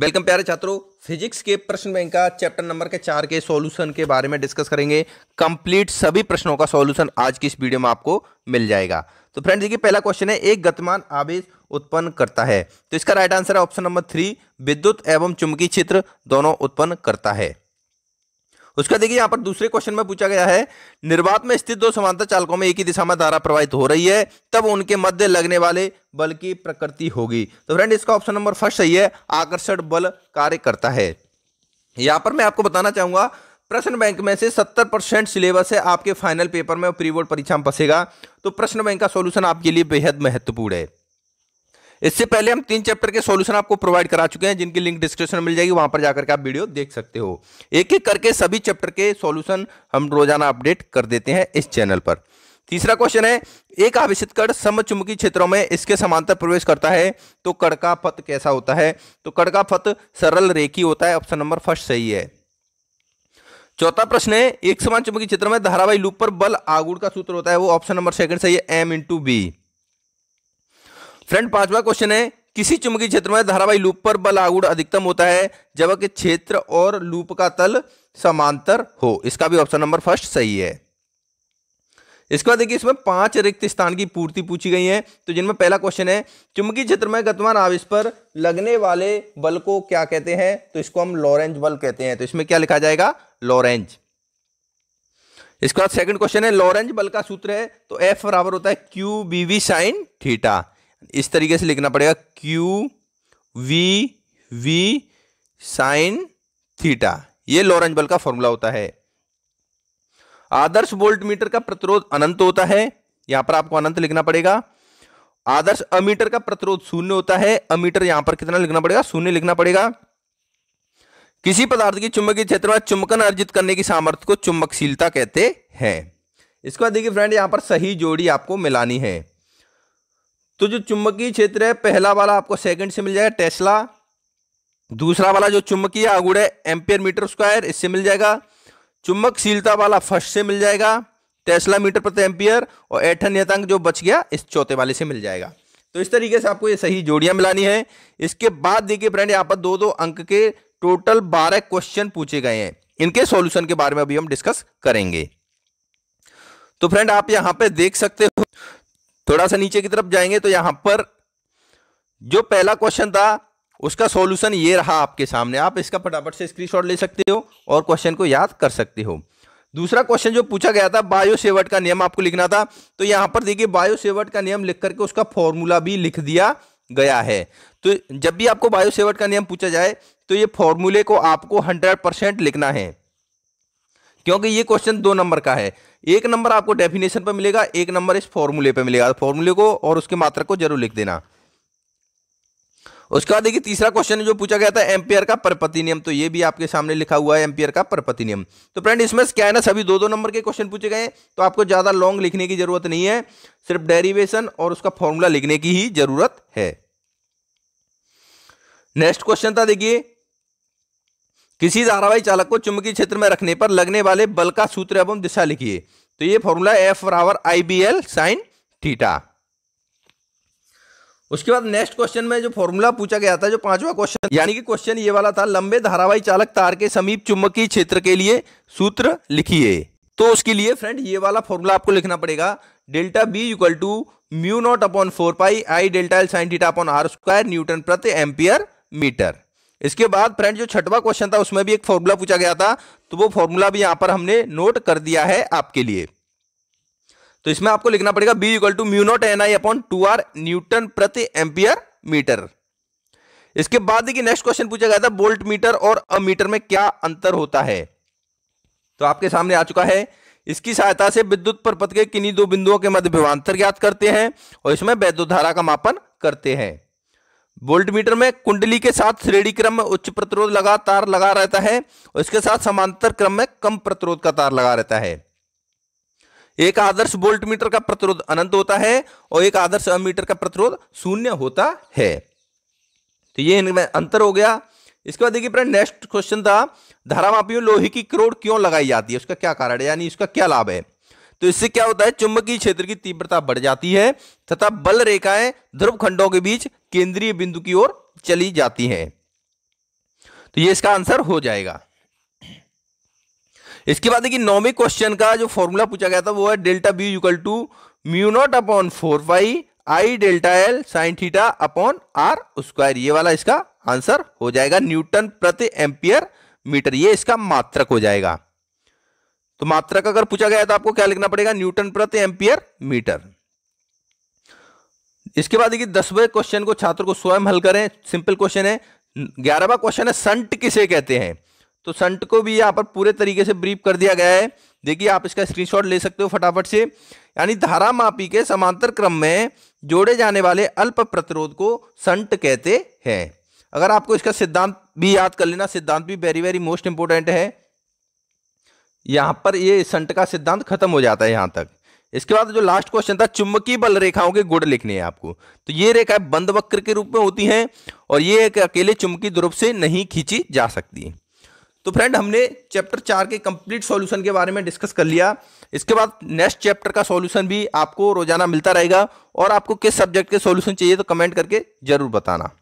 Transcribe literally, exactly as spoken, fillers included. Welcome प्यारे छात्रों, physics के प्रश्न बैंक का चैप्टर नंबर के चार के सॉल्यूशन के बारे में डिस्कस करेंगे। कंप्लीट सभी प्रश्नों का सॉल्यूशन आज की इस वीडियो में आपको मिल जाएगा। तो फ्रेंड्स देखिए, पहला क्वेश्चन है एक गतिमान आवेश उत्पन्न करता है, तो इसका राइट आंसर है ऑप्शन नंबर थ्री, विद्युत एवं चुंबकीय क्षेत्र दोनों उत्पन्न करता है। उसका देखिए यहाँ पर दूसरे क्वेश्चन में पूछा गया है, निर्वात में स्थित दो समांतर चालकों में एक ही दिशा में धारा प्रवाहित हो रही है, तब उनके मध्य लगने वाले बल की प्रकृति होगी। तो फ्रेंड इसका ऑप्शन नंबर फर्स्ट सही है, आकर्षण बल कार्य करता है। यहाँ पर मैं आपको बताना चाहूंगा, प्रश्न बैंक में से सत्तर परसेंट सिलेबस है आपके फाइनल पेपर में और प्री बोर्ड परीक्षा में फंसेगा, तो प्रश्न बैंक का सॉल्यूशन आपके लिए बेहद महत्वपूर्ण है। इससे पहले हम तीन चैप्टर के सॉल्यूशन आपको प्रोवाइड करा चुके हैं, जिनकी लिंक डिस्क्रिप्शन में मिल जाएगी, वहां पर जाकर के आप वीडियो देख सकते हो। एक एक करके सभी चैप्टर के सॉल्यूशन हम रोजाना अपडेट कर देते हैं इस चैनल पर। तीसरा क्वेश्चन है, एक आवेशित कण समचुंबकीय क्षेत्रों में इसके समांतर प्रवेश करता है, तो कण का पथ कैसा होता है? तो कण का पथ सरल रेखीय होता है, ऑप्शन नंबर फर्स्ट सही है। चौथा प्रश्न है, एक समान चुंबकीय क्षेत्र में धारावाही लूप पर बल आघूर्ण का सूत्र होता है, वो ऑप्शन नंबर सेकंड सही है, एम इंटू बी। फ्रेंड पांचवा क्वेश्चन है, किसी चुंबकीय क्षेत्र में धारावाही लूप पर बल आघूर्ण अधिकतम होता है जबकि क्षेत्र और लूप का तल समांतर हो, इसका भी ऑप्शन नंबर फर्स्ट सही है। इसके बाद देखिए, इसमें पांच रिक्त स्थान की पूर्ति पूछी गई है, तो जिनमें पहला क्वेश्चन है, चुंबकीय क्षेत्र में गतिमान आवेश पर लगने वाले बल को क्या कहते हैं? तो इसको हम लॉरेंज बल कहते हैं, तो इसमें क्या लिखा जाएगा? लॉरेंज। इसके बाद सेकंड क्वेश्चन है, लॉरेंज बल का सूत्र है, तो एफ बराबर होता है Q B V sine theta, इस तरीके से लिखना पड़ेगा, Q V V sine theta, ये लॉरेंज बल का फॉर्मूला होता है। आदर्श वोल्ट मीटर का प्रतिरोध अनंत होता है, यहां पर आपको अनंत लिखना पड़ेगा। आदर्श अमीटर का प्रतिरोध शून्य होता है, अमीटर यहां पर कितना लिखना पड़ेगा? शून्य लिखना पड़ेगा। किसी पदार्थ की चुंबकीय क्षेत्र में चुंबकन अर्जित करने की सामर्थ्य को चुंबकशीलता कहते हैं। इसके बाद देखिए फ्रेंड, यहां पर सही जोड़ी आपको मिलानी है, तो जो चुंबकीय क्षेत्र है पहला वाला आपको सेकंड से मिल जाएगा टेस्ला, दूसरा वाला जो चुंबकीय आघूर्ण है एम्पियर मीटर स्क्वायर, इससे मिल जाएगा, चुंबकशीलता वाला फर्स्ट से मिल जाएगा टेस्ला मीटर प्रति एम्पियर, और ऐठन नियतांक जो बच गया इस चौथे वाले से मिल जाएगा। तो इस तरीके से आपको ये सही जोड़ियां मिलानी है। इसके बाद देखिए फ्रेंड, यहाँ पर दो दो अंक के टोटल बारह क्वेश्चन पूछे गए हैं, इनके सॉल्यूशन के बारे में अभी हम डिस्कस करेंगे। तो फ्रेंड आप यहाँ पे देख सकते हो, थोड़ा सा नीचे की तरफ जाएंगे तो यहाँ पर जो पहला क्वेश्चन था उसका सॉल्यूशन ये रहा आपके सामने, आप इसका फटाफट से स्क्रीनशॉट ले सकते हो और क्वेश्चन को याद कर सकते हो। दूसरा क्वेश्चन जो पूछा गया था, बायो-सेवर्ट का नियम आपको लिखना था, तो यहाँ पर देखिए बायो-सेवर्ट का नियम लिख करके उसका फॉर्मूला भी लिख दिया गया है। तो जब भी आपको बायो-सेवर्ट का नियम पूछा जाए तो ये फॉर्मूले को आपको हंड्रेड परसेंट लिखना है, क्योंकि ये क्वेश्चन दो नंबर का है, एक नंबर आपको डेफिनेशन पर मिलेगा, एक नंबर इस फॉर्मूले पर मिलेगा। फॉर्मूले को और उसके मात्रक को जरूर लिख देना। उसके बाद देखिए तीसरा क्वेश्चन जो पूछा गया था, एम्पियर का परिपति नियम, तो ये भी आपके सामने लिखा हुआ है, एम्पियर का परिपति नियम। तो फ्रेंड इसमें क्या है ना, सभी दो दो नंबर के क्वेश्चन पूछे गए, तो आपको ज़्यादा लॉन्ग लिखने की जरूरत नहीं है, सिर्फ डेरिवेशन और उसका फॉर्मूला लिखने की ही जरूरत है। नेक्स्ट क्वेश्चन था देखिए, किसी धारावाही चालक को चुंबकीय क्षेत्र में रखने पर लगने वाले बल का सूत्र एवं दिशा लिखिए, तो ये फॉर्मूला एफ बराबर I B L sine theta. उसके बाद नेक्स्ट क्वेश्चन में जो फॉर्मूला पूछा गया था, जो पांचवा क्वेश्चन यानी कि क्वेश्चन ये वाला था, लंबे धारावाही चालक तार के समीप चुंबकीय क्षेत्र के लिए सूत्र लिखिए, तो उसके लिए फ्रेंड ये वाला फॉर्मूला आपको लिखना पड़ेगा, delta B equal to mu naught upon four pi I delta L sine theta upon R square newton प्रति एम्पियर मीटर। इसके बाद फ्रेंड जो छठवा क्वेश्चन था उसमें भी एक फॉर्मूला पूछा गया था, तो वो फॉर्मूला भी यहाँ पर हमने नोट कर दिया है आपके लिए, तो इसमें आपको लिखना पड़ेगा B equal to mu naught N I upon two R newton प्रति एम्पियर मीटर। इसके बाद देखिए नेक्स्ट क्वेश्चन पूछा गया था, वोल्ट मीटर और अमीटर में क्या अंतर होता है, तो आपके सामने आ चुका है। इसकी सहायता से विद्युत परपथ के किन्हीं दो बिंदुओं के मध्य विभवांतर ज्ञात करते हैं और इसमें वैद्युत धारा का मापन करते हैं। वोल्ट मीटर में कुंडली के साथ श्रेणी क्रम में उच्च प्रतिरोध लगा तार लगा रहता है और इसके साथ समांतर क्रम में कम प्रतिरोध का तार लगा रहता है। एक आदर्श वोल्ट मीटर का प्रतिरोध अनंत होता है और एक आदर्श अमीटर का प्रतिरोध शून्य होता है, तो ये इनमें अंतर हो गया। इसके बाद देखिए फ्रेंड नेक्स्ट क्वेश्चन था, धारावाहियों लोहे की क्रोड क्यों लगाई जाती है, उसका क्या कारण है, यानी इसका क्या लाभ है? तो इससे क्या होता है, चुंबकीय क्षेत्र की तीव्रता बढ़ जाती है तथा बल रेखाएं ध्रुव खंडों के बीच केंद्रीय बिंदु की ओर चली जाती है। तो ये इसका आंसर हो जाएगा। इसके बाद देखिए नौवें क्वेश्चन का जो फॉर्मूला पूछा गया था वो है delta B equal to mu naught upon four pi I delta L sine theta upon R square. ये वाला इसका आंसर हो जाएगा न्यूटन प्रति एम्पियर मीटर, ये इसका मात्रक हो जाएगा। तो मात्रक अगर पूछा गया तो आपको क्या लिखना पड़ेगा, न्यूटन प्रति एम्पियर मीटर। इसके बाद देखिए दसवें क्वेश्चन को छात्र को स्वयं हल करें, सिंपल क्वेश्चन है। ग्यारहवां क्वेश्चन है संट किसे कहते हैं। तो संट को भी यहाँ पर पूरे तरीके से ब्रीफ कर दिया गया है। देखिए आप इसका स्क्रीनशॉट ले सकते हो फटाफट से। यानी धारा मापी के समांतर क्रम में जोड़े जाने वाले अल्प प्रतिरोध को संट कहते हैं। अगर आपको इसका सिद्धांत भी याद कर लेना, सिद्धांत भी वेरी वेरी मोस्ट इंपोर्टेंट है। यहाँ पर ये संट का सिद्धांत खत्म हो जाता है यहाँ तक। इसके बाद जो लास्ट क्वेश्चन था, चुंबकीय बल रेखाओं के गुण लिखने हैं आपको। तो ये रेखा बंद वक्र के रूप में होती हैं और ये एक अकेले चुंबकीय ध्रुव से नहीं खींची जा सकती। तो फ्रेंड हमने चैप्टर चार के कंप्लीट सॉल्यूशन के बारे में डिस्कस कर लिया। इसके बाद नेक्स्ट चैप्टर का सॉल्यूशन भी आपको रोजाना मिलता रहेगा। और आपको किस सब्जेक्ट के सॉल्यूशन चाहिए तो कमेंट करके जरूर बताना।